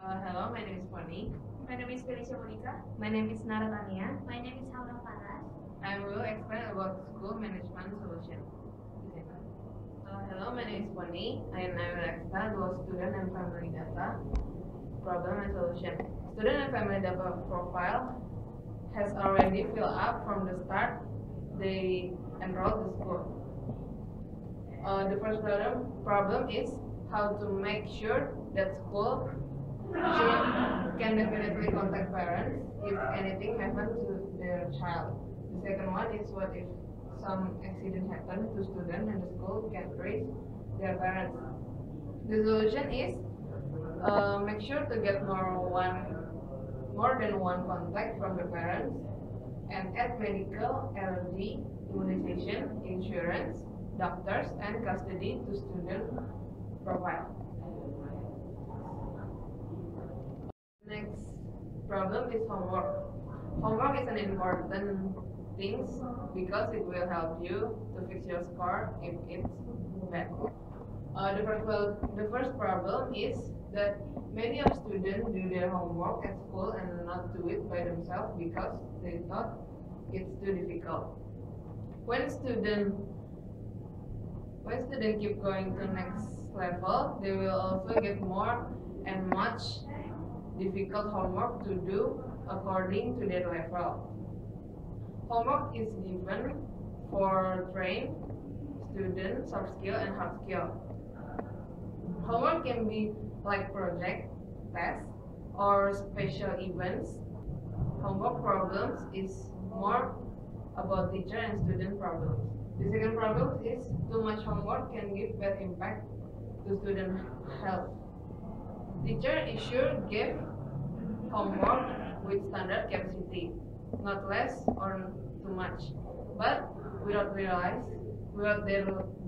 Hello, my name is Bonnie. My name is Felicia Monica. My name is Nara Tania. My name is Haura Farras. I will explain about school management solution. Hello, my name is Bonnie, and I will explain about student and family data problem and solution. Student and family data profile has already filled up from the start they enrolled the school. The first problem is how to make sure that school can definitely contact parents if anything happens to their child. The second one is what if some accident happens to students and the school can reach their parents. The solution is make sure to get more than one contact from the parents and add medical, allergy, immunization, insurance, doctors, and custody to student profile. Next problem is homework. Homework is an important thing because it will help you to fix your score if it's bad. The first problem is that many of students do their homework at school and not do it by themselves because they thought it's too difficult. When students keep going to next level, they will also get more and much difficult homework to do according to their level. Homework is given for trained students, soft skill and hard skill. Homework can be like project, tests, or special events. Homework problems is more about teacher and student problems. The second problem is too much homework can give bad impact to student health. Teacher is sure give homework with standard capacity, not less or too much, but without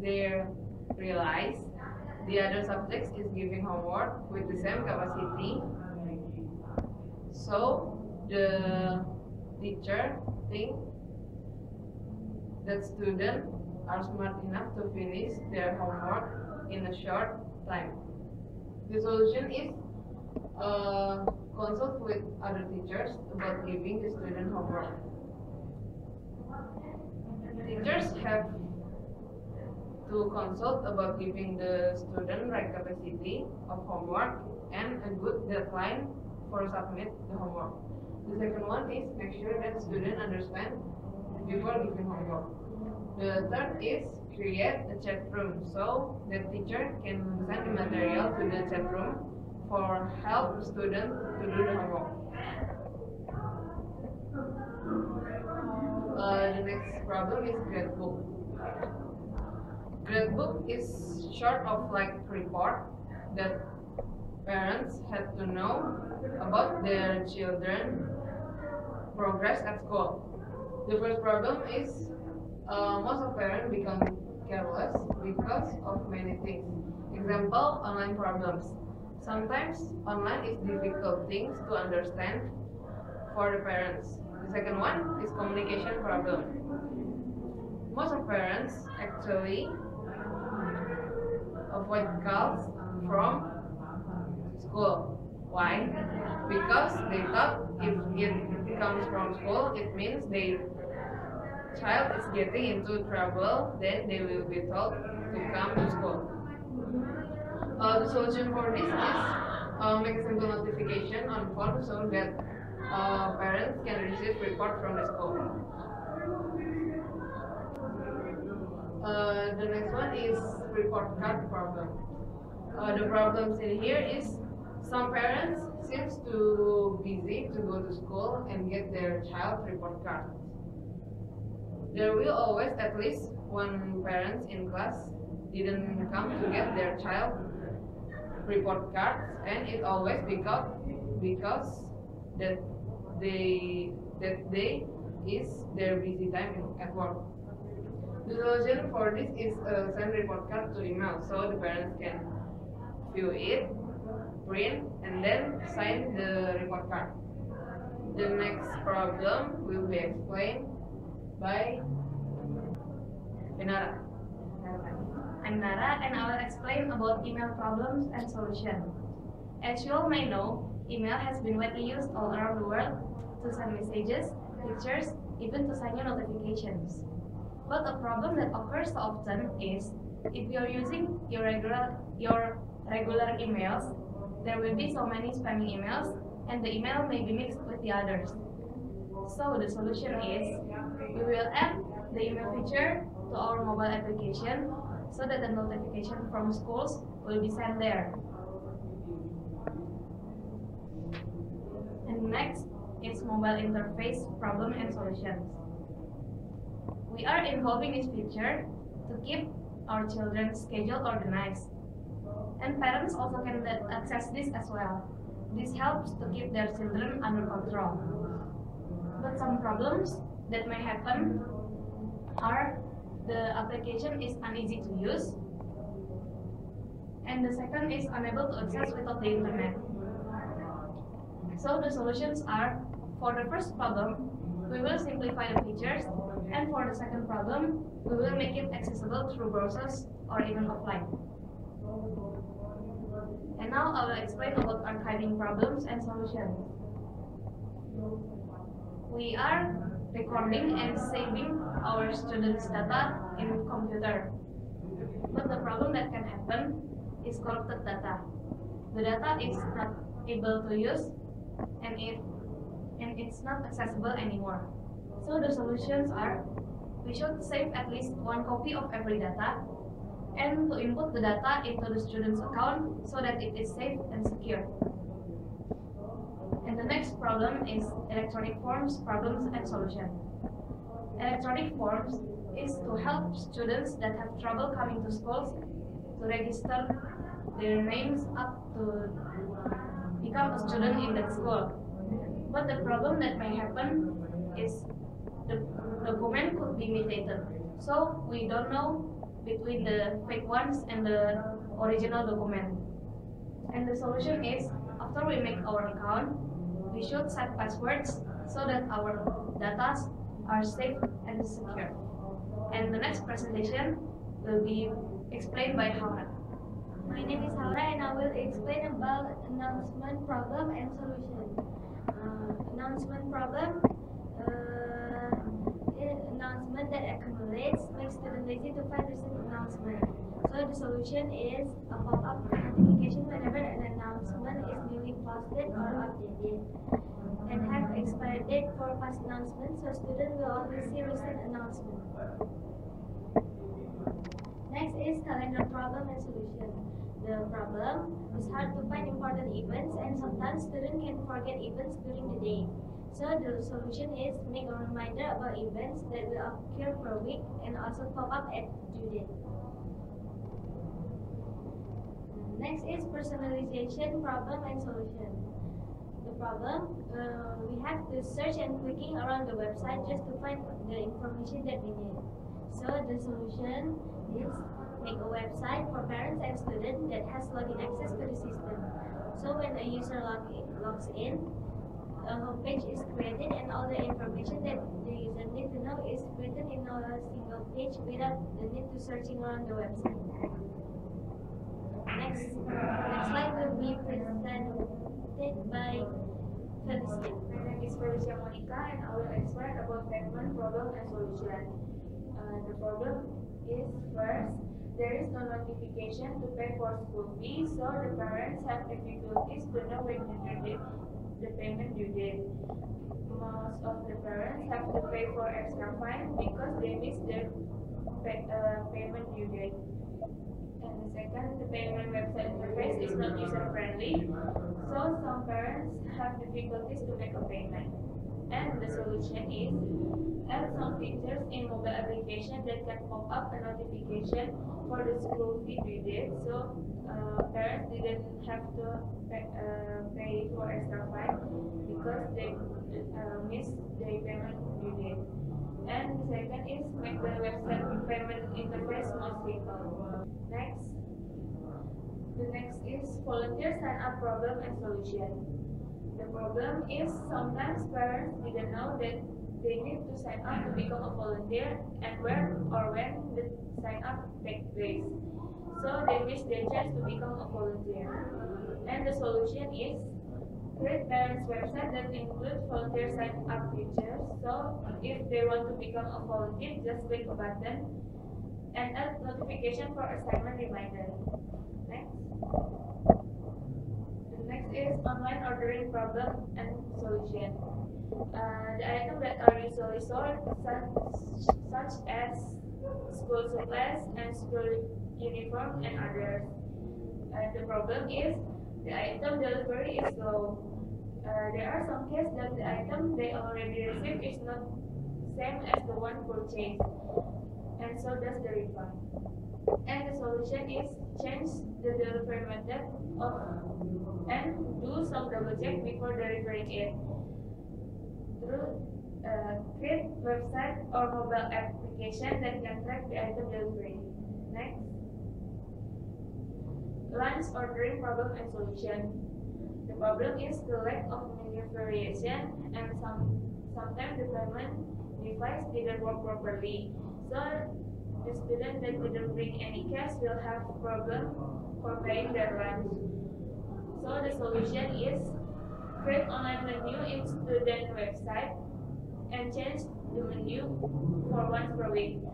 they realize the other subjects is giving homework with the same capacity, so the teacher think that students are smart enough to finish their homework in a short time. The solution is consult with other teachers about giving the student homework. Teachers have to consult about giving the student right capacity of homework and a good deadline for submit the homework. The second one is make sure that students understand before giving homework. The third is create a chat room so the teacher can send the material to the chat room for help students to do the homework. The next problem is grade book. Grade book is short of like report that parents had to know about their children's progress at school. The first problem is most of parents become careless because of many things. Example, online problems. Sometimes online is difficult things to understand for the parents. The second one is communication problem. Most of parents actually avoid calls from school. Why? Because they thought if it comes from school, it means their child is getting into trouble, then they will be told to come to school. The solution for this is make a simple notification on phone so that parents can receive report from the school. The next one is report card problem. The problems in here is some parents seems too busy to go to school and get their child report card. There will always at least one parent in class didn't come to get their child report cards, and it always because that day is their busy time at work. The solution for this is send report card to email so the parents can view it, print, and then sign the report card. The next problem will be explained by Nara. I'm Nara, and I will explain about email problems and solution. As you all may know, email has been widely used all around the world to send messages, pictures, even to send you notifications. But a problem that occurs so often is, if you are using your regular emails, there will be so many spamming emails, and the email may be mixed with the others. So the solution is, we will add the email feature to our mobile application so that the notification from schools will be sent there. And next is mobile interface problem and solutions. We are involving this feature to keep our children's schedule organized. And parents also can access this as well. This helps to keep their children under control. But some problems that may happen are the application is uneasy to use, and the second is unable to access without the internet. So the solutions are, for the first problem, we will simplify the features, and for the second problem, we will make it accessible through browsers or even offline. And now I will explain about archiving problems and solutions. We are recording and saving our students' data in the computer. But the problem that can happen is corrupted data. The data is not able to use, and it's not accessible anymore. So the solutions are, we should save at least one copy of every data, and to input the data into the student's account so that it is safe and secure. And the next problem is electronic forms, problems and solutions. Electronic forms is to help students that have trouble coming to schools to register their names up to become a student in that school. But the problem that may happen is the document could be mutated. So we don't know between the fake ones and the original document. And the solution is, after we make our account, we should set passwords so that our data are safe and secure. And the next presentation will be explained by Haura. My name is Haura, and I will explain about announcement problem and solution. Announcement problem. Announcement that accumulates makes students lazy to find recent announcement. So the solution is a pop-up notification whenever an announcement is newly posted or updated, and have expired date for past announcements, so students will always see recent announcements. Next is calendar problem and solution. The problem is hard to find important events, and sometimes students can forget events during the day. So the solution is make a reminder about events that will occur per week and also pop up at due date. Next is personalization problem and solution. The problem, we have to search and clicking around the website just to find the information that we need. So the solution is make a website for parents and students that has login access to the system. So when a user logs in, a homepage is created, and all the information that the user needs to know is written in a single page without the need to searching around the website. Next slide will be presented by Felicia. My name is Felicia Monica, and I will explain about fragment problem and solution. The problem is, first, there is no notification to pay for school fees, so the parents have difficulties to know when the payment due date. Most of the parents have to pay for extra fine because they miss their payment due date. And the second, the payment website interface is not user-friendly, so some parents have difficulties to make a payment. And the solution is, add some features in mobile application that can pop up a notification for the school fee due date, so parents didn't have to pay for extra fine because they missed their payment due date. And the second is make the website payment interface more simple. The next is volunteer sign up problem and solution. The problem is sometimes parents didn't know that they need to sign up to become a volunteer and where or when the sign up takes place. So they miss their chance to become a volunteer. And Here, the solution is great parents' website that include volunteer sign-up features. So, if they want to become a volunteer, just click a button and add notification for assignment reminder. Next. The next is online ordering problem and solution. The items that are usually sold, such as school supplies and school uniform and others. The problem is the item delivery is slow. There are some cases that the item they already received is not same as the one purchased, and so does the refund. And the solution is change the delivery method and do some double check before delivering it. Through create website or mobile application that can track the item delivery. Next. Lunch ordering problem and solution. The problem is the lack of menu variation, and sometimes the payment device didn't work properly. So the student that didn't bring any cash will have problem for paying their lunch. So the solution is create online menu in student website and change the menu for once per week.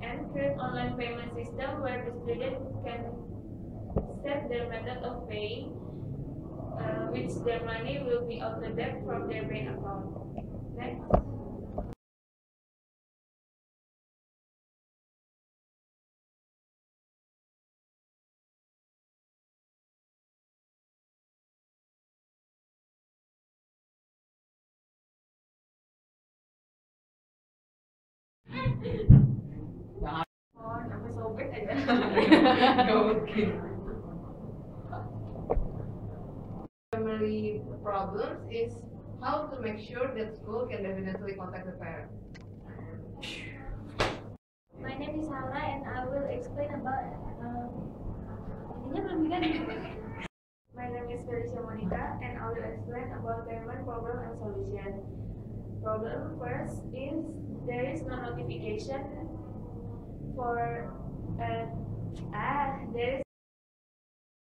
And create online payment system where the student can set their method of paying, which their money will be out of debt from their bank account. Next. I'm so good at that. Primary problems is how to make sure that school can definitely contact the parent. My name is Haura and I will explain about My name is Felicia Monica and I will explain about payment problem and solution. Problem first is there is no notification for there is